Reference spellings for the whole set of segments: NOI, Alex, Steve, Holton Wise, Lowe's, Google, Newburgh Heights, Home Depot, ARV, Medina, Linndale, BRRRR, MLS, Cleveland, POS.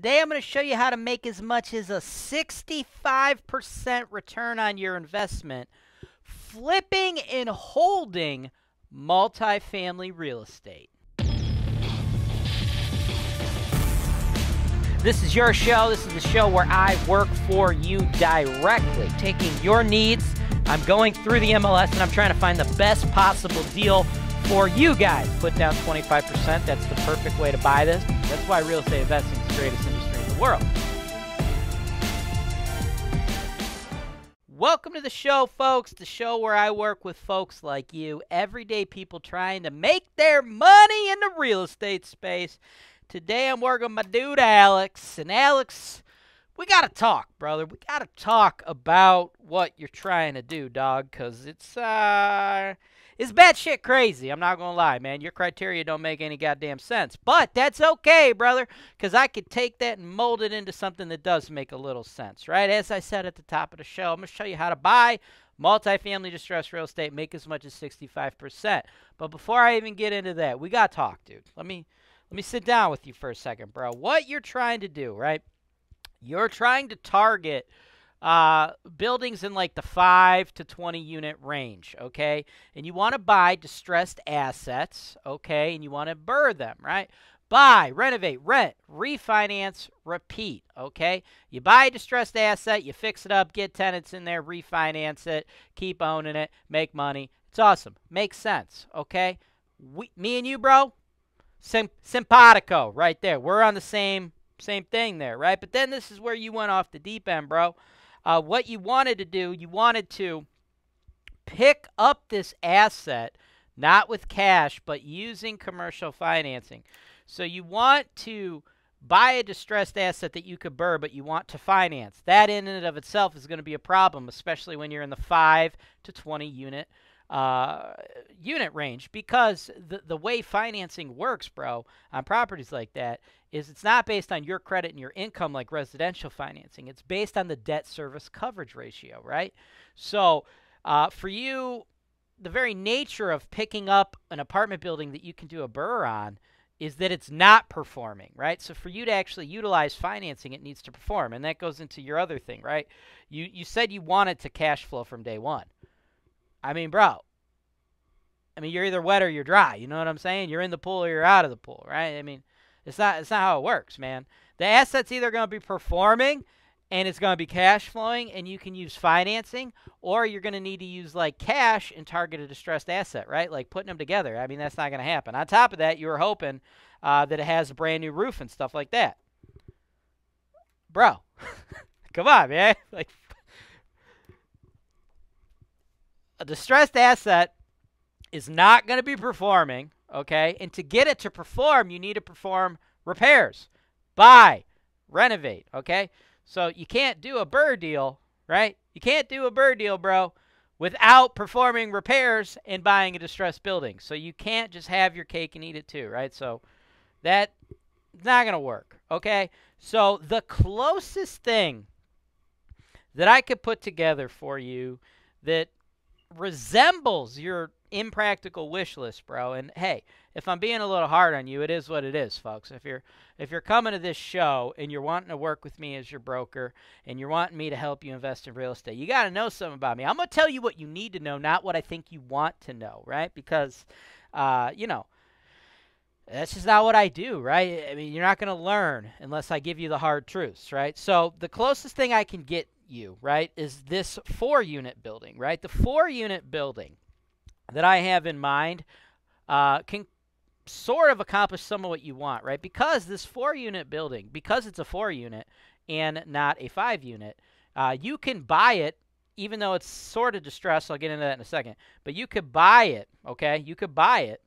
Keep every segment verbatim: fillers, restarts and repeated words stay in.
Today I'm going to show you how to make as much as a sixty-five percent return on your investment flipping and holding multifamily real estate. This is your show. This is the show where I work for you directly, taking your needs. I'm going through the M L S and I'm trying to find the best possible deal for you guys. Put down twenty-five percent. That's the perfect way to buy this. That's why real estate investing is the greatest industry in the world. Welcome to the show, folks. The show where I work with folks like you, everyday people trying to make their money in the real estate space. Today I'm working with my dude, Alex. And Alex, we got to talk, brother. We got to talk about what you're trying to do, dog, because it's, uh, it's batshit crazy. I'm not going to lie, man. Your criteria don't make any goddamn sense. But that's okay, brother, because I could take that and mold it into something that does make a little sense, right? As I said at the top of the show, I'm going to show you how to buy multifamily distressed real estate, make as much as sixty-five percent. But before I even get into that, we got to talk, dude. Let me, let me sit down with you for a second, bro. What you're trying to do, right? You're trying to target uh, buildings in like the five to twenty unit range, okay? And you want to buy distressed assets, okay? And you want to B R R R R them, right? Buy, renovate, rent, refinance, repeat, okay? You buy a distressed asset, you fix it up, get tenants in there, refinance it, keep owning it, make money. It's awesome. Makes sense, okay? We, me and you, bro, sim simpatico right there. We're on the same Same thing there, right? But then this is where you went off the deep end, bro. Uh, what you wanted to do, you wanted to pick up this asset, not with cash, but using commercial financing. So you want to buy a distressed asset that you could B R R R R, but you want to finance. That in and of itself is going to be a problem, especially when you're in the five to twenty unit uh unit range, because the the way financing works, bro, on properties like that is it's not based on your credit and your income like residential financing. It's based on the debt service coverage ratio, right? So uh for you, the very nature of picking up an apartment building that you can do a B R R R R on is that it's not performing, right? So for you to actually utilize financing, it needs to perform. And that goes into your other thing, right? You you said you wanted to cash flow from day one. I mean, bro, I mean, you're either wet or you're dry. You know what I'm saying? You're in the pool or you're out of the pool, right? I mean, it's not, it's not how it works, man. The asset's either going to be performing and it's going to be cash flowing and you can use financing, or you're going to need to use like cash and target a distressed asset, right? Like putting them together. I mean, that's not going to happen. On top of that, you were hoping uh, that it has a brand new roof and stuff like that. Bro, come on, man. Like, a distressed asset is not going to be performing, okay? And to get it to perform, you need to perform repairs, buy, renovate, okay? So you can't do a B R R R R deal, right? You can't do a B R R R R deal, bro, without performing repairs and buying a distressed building. So you can't just have your cake and eat it too, right? So that's not going to work, okay? So the closest thing that I could put together for you that resembles your impractical wish list, bro. And hey, if I'm being a little hard on you, it is what it is, folks. If you're if you're coming to this show and you're wanting to work with me as your broker and you're wanting me to help you invest in real estate, you got to know something about me. I'm gonna tell you what you need to know, not what I think you want to know, right? Because, uh, you know, that's just not what I do, right? I mean, you're not gonna learn unless I give you the hard truths, right? So the closest thing I can get you, right, is this four unit building, right? The four unit building that I have in mind uh, can sort of accomplish some of what you want, right? Because this four unit building, because it's a four unit and not a five unit, uh, you can buy it, even though it's sort of distressed. I'll get into that in a second, but you could buy it, okay? You could buy it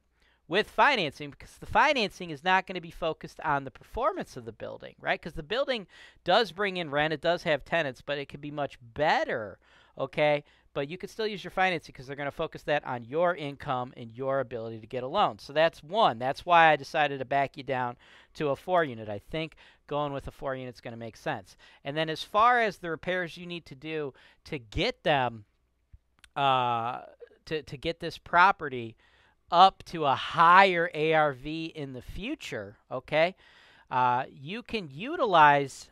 with financing, because the financing is not going to be focused on the performance of the building, right? Because the building does bring in rent, it does have tenants, but it could be much better, okay? But you could still use your financing because they're going to focus that on your income and your ability to get a loan. So that's one. That's why I decided to back you down to a four unit. I think going with a four unit is going to make sense. And then as far as the repairs you need to do to get them, uh, to, to get this property up to a higher A R V in the future, okay? Uh, you can utilize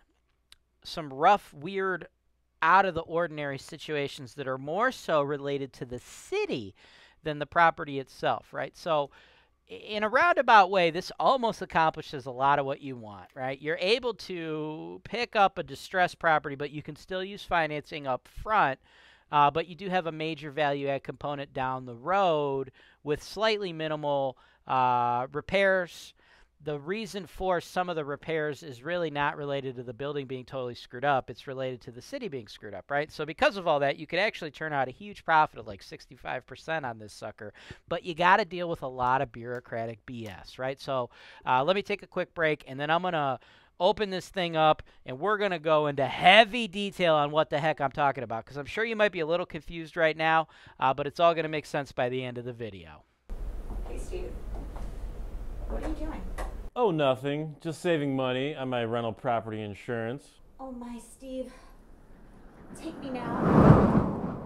some rough, weird, out-of-the-ordinary situations that are more so related to the city than the property itself, right? So in a roundabout way, this almost accomplishes a lot of what you want, right? You're able to pick up a distressed property, but you can still use financing up front, uh, but you do have a major value-add component down the road with slightly minimal uh, repairs. The reason for some of the repairs is really not related to the building being totally screwed up. It's related to the city being screwed up, right? So because of all that, you could actually turn out a huge profit of like sixty-five percent on this sucker. But you got to deal with a lot of bureaucratic B S, right? So uh, let me take a quick break, and then I'm going to open this thing up, and we're going to go into heavy detail on what the heck I'm talking about, because I'm sure you might be a little confused right now, uh, but it's all going to make sense by the end of the video. Hey, Steve. What are you doing? Oh, nothing. Just saving money on my rental property insurance. Oh my, Steve. Take me now.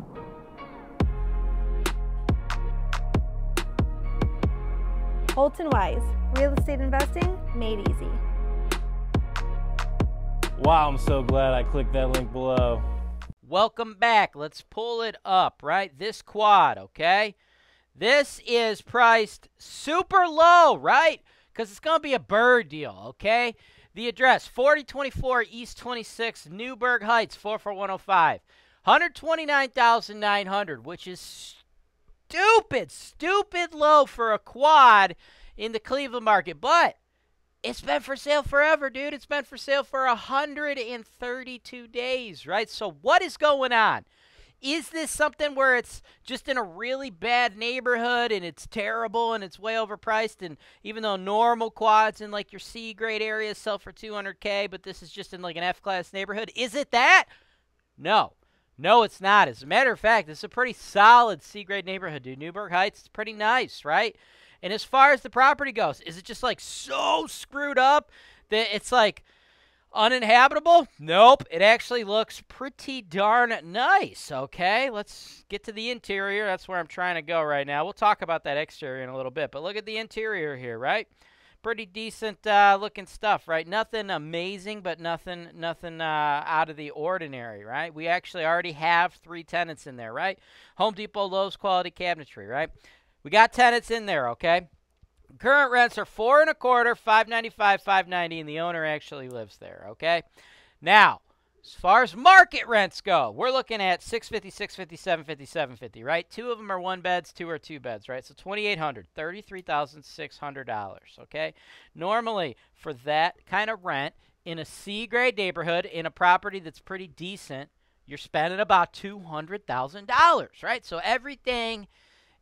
Holton Wise. Real estate investing made easy. Wow, I'm so glad I clicked that link below. Welcome back. Let's pull it up, right? This quad, okay? This is priced super low, right? Because it's going to be a BRRRR deal, okay? The address, forty twenty-four East twenty-six, Newburgh Heights, four four one oh five. one hundred twenty-nine thousand nine hundred dollars, which is stupid, stupid low for a quad in the Cleveland market. But it's been for sale forever, dude. It's been for sale for one hundred thirty-two days, right? So what is going on? Is this something where it's just in a really bad neighborhood and it's terrible and it's way overpriced, and even though normal quads in like your C grade areas sell for two hundred K, but this is just in like an F class neighborhood? Is it that? No. No, it's not. As a matter of fact, it's a pretty solid C grade neighborhood, dude. Newburgh Heights is pretty nice, right? And as far as the property goes, is it just like so screwed up that it's like uninhabitable? Nope. It actually looks pretty darn nice, okay? Let's get to the interior. That's where I'm trying to go right now. We'll talk about that exterior in a little bit, but look at the interior here, right? Pretty decent uh, looking stuff, right? Nothing amazing, but nothing nothing uh, out of the ordinary, right? We actually already have three tenants in there, right? Home Depot, Lowe's, quality cabinetry, right? We got tenants in there, okay? Current rents are four and a quarter, five ninety-five, five ninety, and the owner actually lives there, okay? Now, as far as market rents go, we're looking at six fifty, six fifty, seven fifty, right? Two of them are one beds, two are two beds, right? So twenty-eight hundred, thirty-three thousand six hundred dollars, okay? Normally, for that kind of rent in a C grade neighborhood in a property that's pretty decent, you're spending about two hundred thousand dollars, right? So everything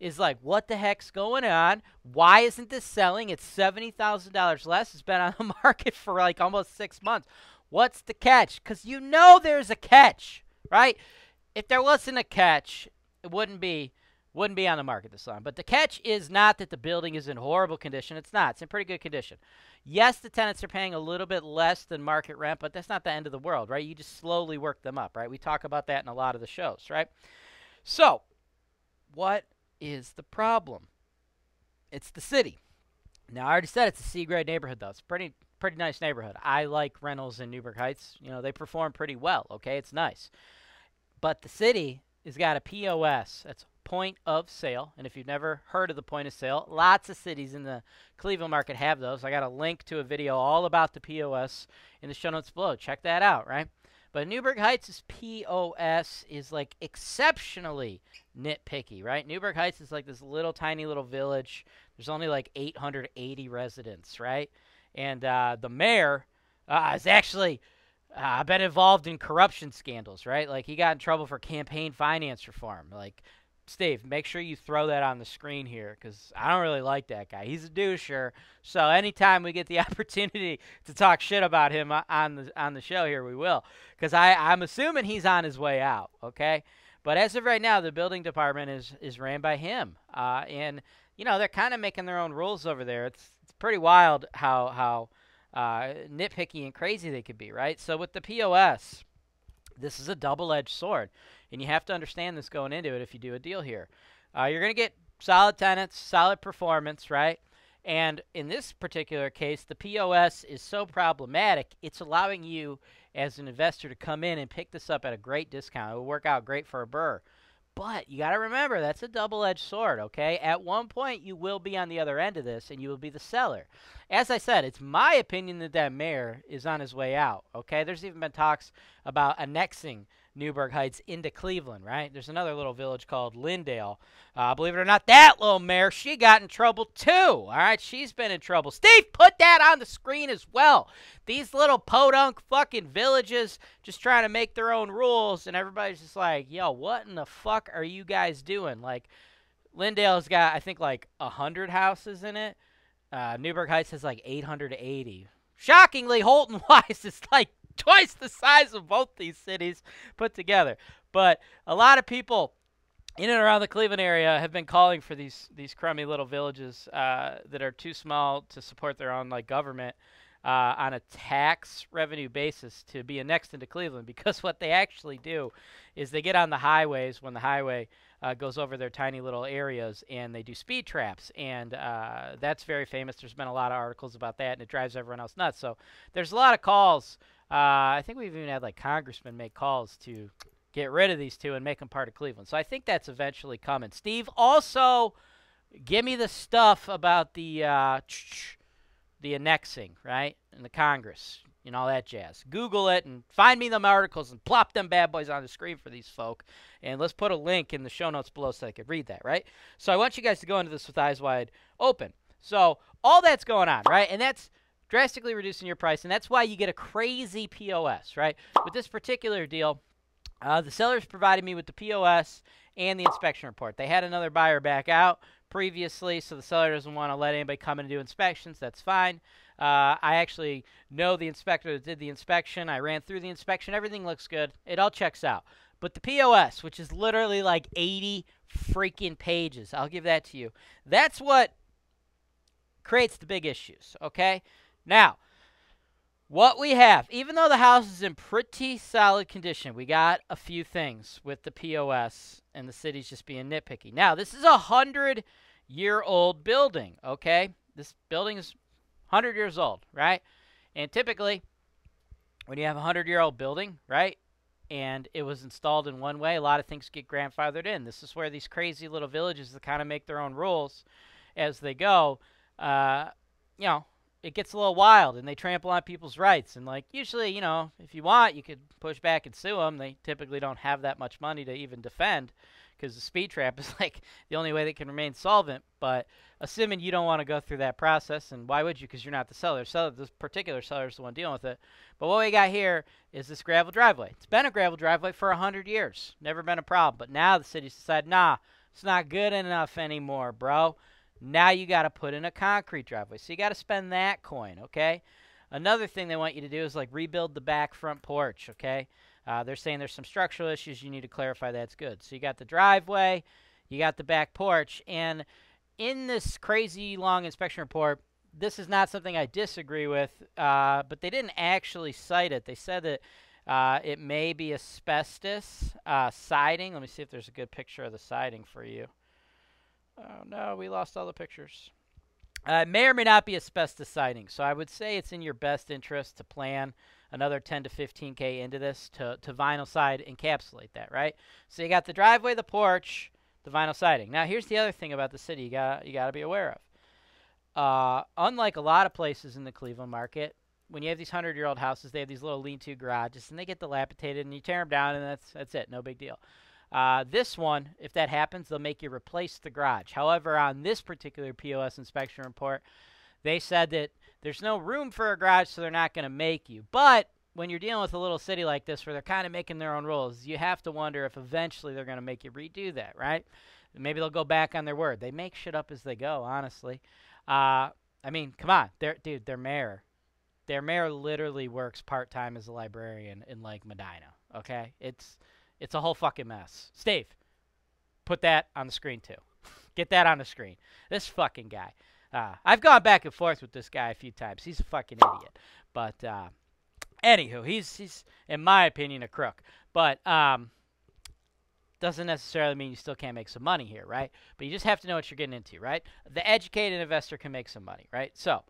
is like, what the heck's going on? Why isn't this selling? It's seventy thousand dollars less. It's been on the market for like almost six months. What's the catch? Because you know there's a catch, right? If there wasn't a catch, it wouldn't be wouldn't be on the market this long. But the catch is not that the building is in horrible condition. It's not. It's in pretty good condition. Yes, the tenants are paying a little bit less than market rent, but that's not the end of the world, right? You just slowly work them up, right? We talk about that in a lot of the shows, right? So what is the problem? It's the city. Now, I already said it's a C-grade neighborhood, though. It's a pretty, pretty nice neighborhood. I like rentals in Newburgh Heights. You know, they perform pretty well, okay? It's nice. But the city has got a P O S. That's point of sale. And if you've never heard of the point of sale, lots of cities in the Cleveland market have those. I got a link to a video all about the P O S in the show notes below. Check that out, right? But Newburgh Heights' P O S is, like, exceptionally nitpicky, right? Newburgh Heights is, like, this little, tiny little village. There's only, like, eight hundred eighty residents, right? And uh, the mayor uh, is actually, I've uh, been involved in corruption scandals, right? Like, he got in trouble for campaign finance reform. Like, Steve, make sure you throw that on the screen here, because I don't really like that guy. He's a doucher. So anytime we get the opportunity to talk shit about him on the on the show here, we will, because I I'm assuming he's on his way out. Okay, but as of right now, the building department is is ran by him, uh, and you know they're kind of making their own rules over there. It's it's pretty wild how how uh, nitpicky and crazy they could be, right? So with the P O S, this is a double-edged sword, and you have to understand this going into it if you do a deal here. Uh, you're going to get solid tenants, solid performance, right? And in this particular case, the P O S is so problematic, it's allowing you as an investor to come in and pick this up at a great discount. It will work out great for a B R R R R. But you got to remember, that's a double-edged sword, okay? At one point, you will be on the other end of this, and you will be the seller. As I said, it's my opinion that that mayor is on his way out, okay? There's even been talks about annexing Newburgh Heights into Cleveland, right? There's another little village called Linndale. Uh, believe it or not, that little mayor, she got in trouble too, all right? She's been in trouble. Steve, put that on the screen as well. These little podunk fucking villages just trying to make their own rules, and everybody's just like, yo, what in the fuck are you guys doing? Like, Linndale's got, I think, like one hundred houses in it. Uh, Newburgh Heights has like eight hundred eighty. Shockingly, Holton Wise is like twice the size of both these cities put together. But a lot of people in and around the Cleveland area have been calling for these these crummy little villages uh, that are too small to support their own like government uh, on a tax revenue basis to be annexed into Cleveland, because what they actually do is they get on the highways when the highway Uh, goes over their tiny little areas, and they do speed traps, and uh, that's very famous. There's been a lot of articles about that, and it drives everyone else nuts. So there's a lot of calls. Uh, I think we've even had like congressmen make calls to get rid of these two and make them part of Cleveland. So I think that's eventually coming. Steve, also give me the stuff about the uh, the annexing, right, and the Congress and all that jazz. Google it and find me them articles and plop them bad boys on the screen for these folk. And let's put a link in the show notes below so I could read that, right? So I want you guys to go into this with eyes wide open. So all that's going on, right? And that's drastically reducing your price, and that's why you get a crazy P O S, right? With this particular deal, uh, the sellers provided me with the P O S and the inspection report. They had another buyer back out previously, so the seller doesn't want to let anybody come in and do inspections. That's fine. Uh, I actually know the inspector that did the inspection. I ran through the inspection. Everything looks good. It all checks out. But the P O S, which is literally like eighty freaking pages, I'll give that to you. That's what creates the big issues, okay? Now, what we have, even though the house is in pretty solid condition, we got a few things with the P O S and the city's just being nitpicky. Now, this is a hundred-year-old building, okay? This building is one hundred years old, right? And typically, when you have a hundred-year-old building, right, and it was installed in one way, a lot of things get grandfathered in. This is where these crazy little villages that kind of make their own rules as they go, uh, you know, it gets a little wild, and they trample on people's rights. And, like, usually, you know, if you want, you could push back and sue them. They typically don't have that much money to even defend, because the speed trap is, like, the only way they can remain solvent. But assuming you don't want to go through that process, and why would you, because you're not the seller. seller. This particular seller is the one dealing with it. But what we got here is this gravel driveway. It's been a gravel driveway for one hundred years. Never been a problem. But now the city's decided, nah, it's not good enough anymore, bro. Now you got to put in a concrete driveway. So you got to spend that coin, okay? Another thing they want you to do is, like, rebuild the back front porch, okay? Uh, they're saying there's some structural issues. You need to clarify that's good. So you got the driveway. You got the back porch. And in this crazy long inspection report, this is not something I disagree with, uh, but they didn't actually cite it. They said that uh, it may be asbestos uh, siding. Let me see if there's a good picture of the siding for you. Oh, no, we lost all the pictures. Uh, it may or may not be asbestos siding, so I would say it's in your best interest to plan another ten to fifteen K into this to, to vinyl side encapsulate that, right? So you got the driveway, the porch, the vinyl siding. Now, here's the other thing about the city you got you got to be aware of. Uh, unlike a lot of places in the Cleveland market, when you have these hundred-year-old houses, they have these little lean-to garages, and they get dilapidated, and you tear them down, and that's, that's it, no big deal. Uh, this one, if that happens, they'll make you replace the garage. However, on this particular P O S inspection report, they said that there's no room for a garage, so they're not going to make you. But when you're dealing with a little city like this where they're kind of making their own rules, you have to wonder if eventually they're going to make you redo that, right? Maybe they'll go back on their word. They make shit up as they go, honestly. Uh, I mean, come on. They're, dude, their mayor. Their mayor literally works part-time as a librarian in, like, Medina, okay? It's... It's a whole fucking mess. Steve, put that on the screen too. Get that on the screen. This fucking guy. Uh, I've gone back and forth with this guy a few times. He's a fucking idiot. But uh, anywho, he's, he's, in my opinion, a crook. But um, doesn't necessarily mean you still can't make some money here, right? But you just have to know what you're getting into, right? The educated investor can make some money, right? So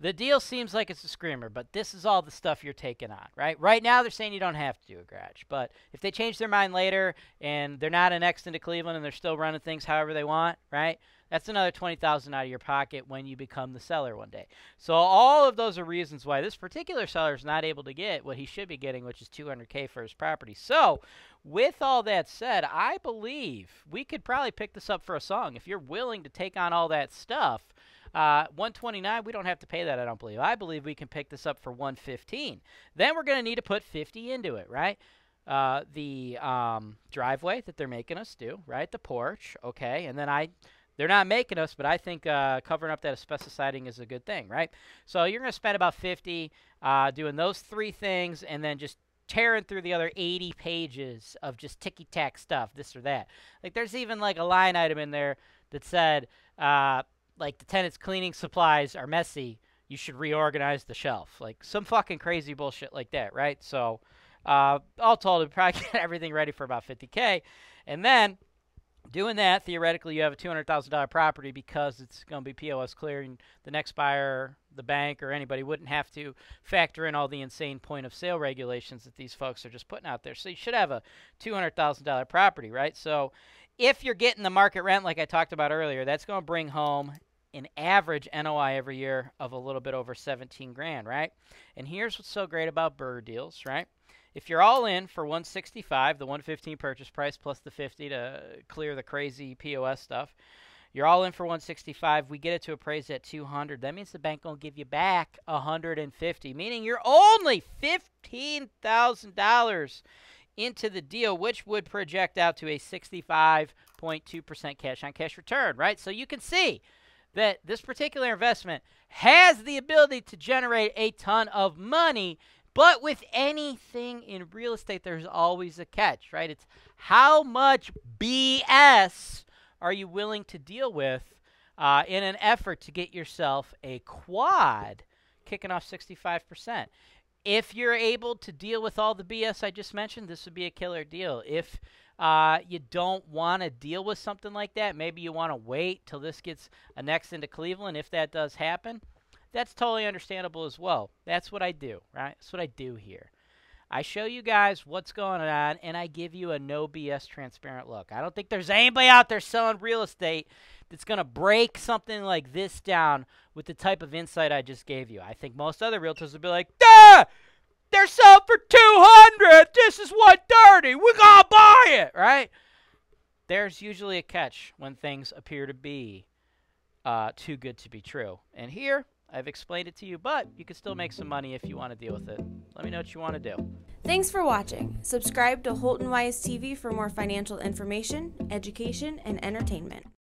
the deal seems like it's a screamer, but this is all the stuff you're taking on, right? Right now they're saying you don't have to do a garage, but if they change their mind later and they're not annexed into Cleveland and they're still running things however they want, right? That's another twenty thousand dollars out of your pocket when you become the seller one day. So all of those are reasons why this particular seller is not able to get what he should be getting, which is two hundred K for his property. So with all that said, I believe we could probably pick this up for a song. If you're willing to take on all that stuff, uh, one twenty-nine, we don't have to pay that, I don't believe. I believe we can pick this up for one fifteen. Then we're going to need to put fifty into it, right? Uh, the um, driveway that they're making us do, right? The porch, okay, and then I... They're not making us, but I think uh, covering up that asbestos siding is a good thing, right? So you're going to spend about fifty uh, doing those three things and then just tearing through the other eighty pages of just ticky-tack stuff, this or that. Like there's even like a line item in there that said uh, like the tenant's cleaning supplies are messy. You should reorganize the shelf. Like some fucking crazy bullshit like that, right? So uh, all told, we probably get everything ready for about fifty K. And then... doing that, theoretically, you have a two hundred thousand dollar property because it's going to be P O S clearing. The next buyer, the bank, or anybody wouldn't have to factor in all the insane point-of-sale regulations that these folks are just putting out there. So you should have a two hundred thousand dollar property, right? So if you're getting the market rent like I talked about earlier, that's going to bring home an average N O I every year of a little bit over seventeen grand, right? And here's what's so great about B R R R R deals, right? If you're all in for one sixty-five, the one fifteen purchase price plus the fifty to clear the crazy P O S stuff, you're all in for one sixty-five. We get it to appraise at two hundred. That means the bank gonna give you back one hundred fifty, meaning you're only fifteen thousand dollars into the deal, which would project out to a sixty-five point two percent cash on cash return, right? So you can see that this particular investment has the ability to generate a ton of money. But with anything in real estate, there's always a catch, right? It's how much B S are you willing to deal with uh, in an effort to get yourself a quad kicking off sixty-five percent. If you're able to deal with all the B S I just mentioned, this would be a killer deal. If uh, you don't want to deal with something like that, maybe you want to wait till this gets annexed into Cleveland, if that does happen. That's totally understandable as well. That's what I do, right? That's what I do here. I show you guys what's going on, and I give you a no B S transparent look. I don't think there's anybody out there selling real estate that's going to break something like this down with the type of insight I just gave you. I think most other realtors would be like, duh, they're selling for two hundred. This is one thirty. We're going to buy it, right? There's usually a catch when things appear to be uh, too good to be true. And here... I've explained it to you, but you can still make some money if you want to deal with it. Let me know what you want to do. Thanks for watching. Subscribe to Holton Wise T V for more financial information, education, and entertainment.